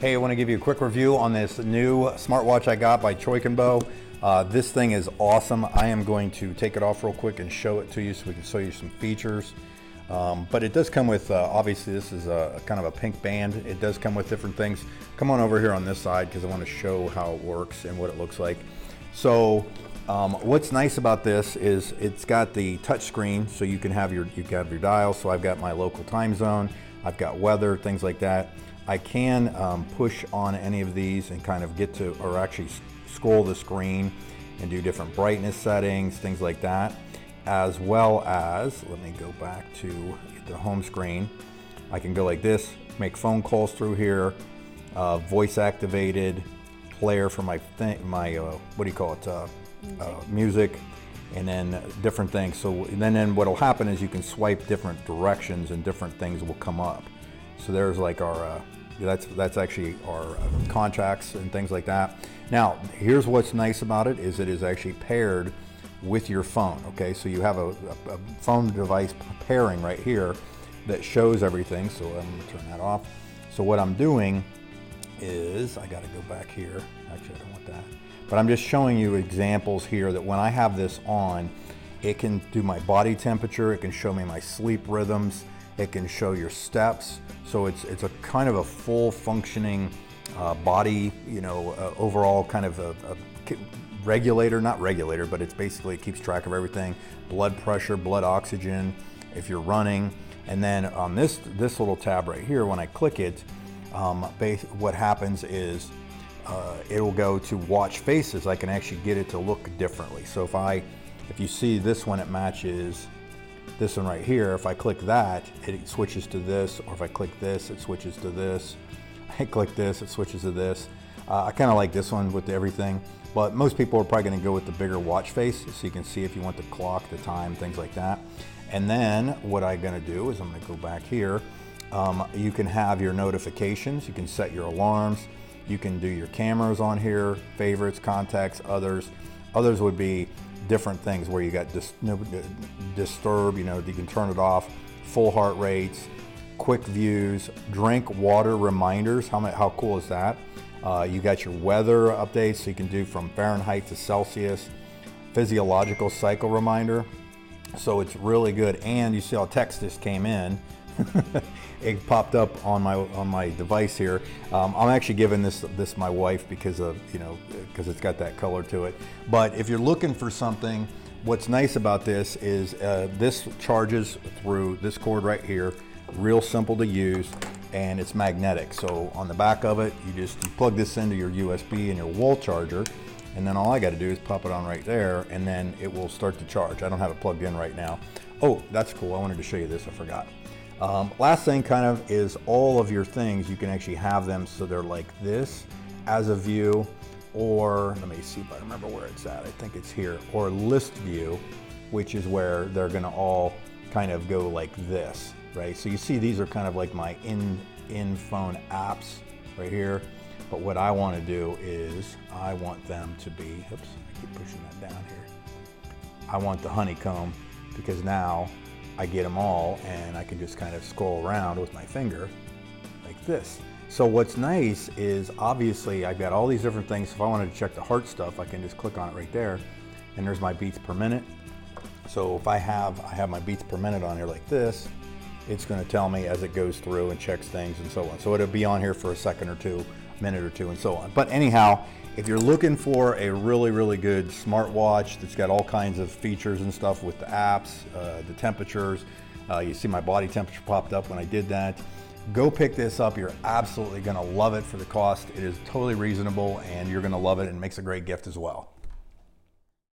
Hey, I want to give you a quick review on this new smartwatch I got by Choiknbo. This thing is awesome. I am going to take it off real quick and show it to you so we can show you some features. But it does come with, obviously this is a kind of a pink band. It does come with different things. Come on over here on this side because I want to show how it works and what it looks like. So what's nice about this is it's got the touch screen, so you can have your dial. So I've got my local time zone. I've got weather, things like that. I can push on any of these and kind of get to, or actually scroll the screen and do different brightness settings, things like that. As well as, let me go back to the home screen. I can go like this, make phone calls through here, voice activated, player for my what do you call it, music, and then different things. So and then what'll happen is you can swipe different directions and different things will come up. So there's like our, that's actually our contacts and things like that. Now, here's what's nice about it is actually paired with your phone, okay? So you have a phone device pairing right here that shows everything. So I'm gonna turn that off. So what I'm doing is, I gotta go back here. Actually, I don't want that. But I'm just showing you examples here that when I have this on, it can do my body temperature, it can show me my sleep rhythms, it can show your steps. So it's a kind of a full functioning body, you know, overall kind of a regulator, not regulator, but it's basically, it keeps track of everything. Blood pressure, blood oxygen, if you're running. And then on this little tab right here, when I click it, what happens is it will go to watch faces. I can actually get it to look differently. So if you see this one, it matches this one right here. If I click that, it switches to this, or if I click this, it switches to this. I click this, it switches to this. I kind of like this one with everything, but most people are probably going to go with the bigger watch face, so you can see if you want the clock, the time, things like that. And then what I'm going to do is I'm going to go back here. You can have your notifications, you can set your alarms, you can do your cameras on here, favorites, contacts, others. Others would be different things where you got disturb, you know, you can turn it off, full heart rates, quick views, drink water reminders. How cool is that? You got your weather updates, so you can do from Fahrenheit to Celsius, physiological cycle reminder. So it's really good. And you see how text just came in. It popped up on my device here. I'm actually giving this my wife because it's got that color to it. But if you're looking for something, what's nice about this is this charges through this cord right here. Real simple to use, and it's magnetic. So on the back of it, you plug this into your USB and your wall charger, and then all I got to do is pop it on right there, and then it will start to charge. I don't have it plugged in right now. Oh, that's cool. I wanted to show you this. I forgot. Last thing kind of is all of your things, you can actually have them so they're like this as a view, or let me see if I remember where it's at, I think it's here, or list view, which is where they're gonna all kind of go like this, right? So you see these are kind of like my in phone apps right here, but what I want to do is I want them to be, oops, I keep pushing that down here. I want the honeycomb because now I get them all and I can just kind of scroll around with my finger like this. So what's nice is obviously I've got all these different things. If I wanted to check the heart stuff, I can just click on it right there and there's my beats per minute. So if I have my beats per minute on here like this, it's gonna tell me as it goes through and checks things and so on. So it'll be on here for a second or two, minute or two and so on. But anyhow, if you're looking for a really, really good smartwatch that's got all kinds of features and stuff with the apps, the temperatures, you see my body temperature popped up when I did that. Go pick this up. You're absolutely gonna love it for the cost. It is totally reasonable and you're gonna love it, and makes a great gift as well.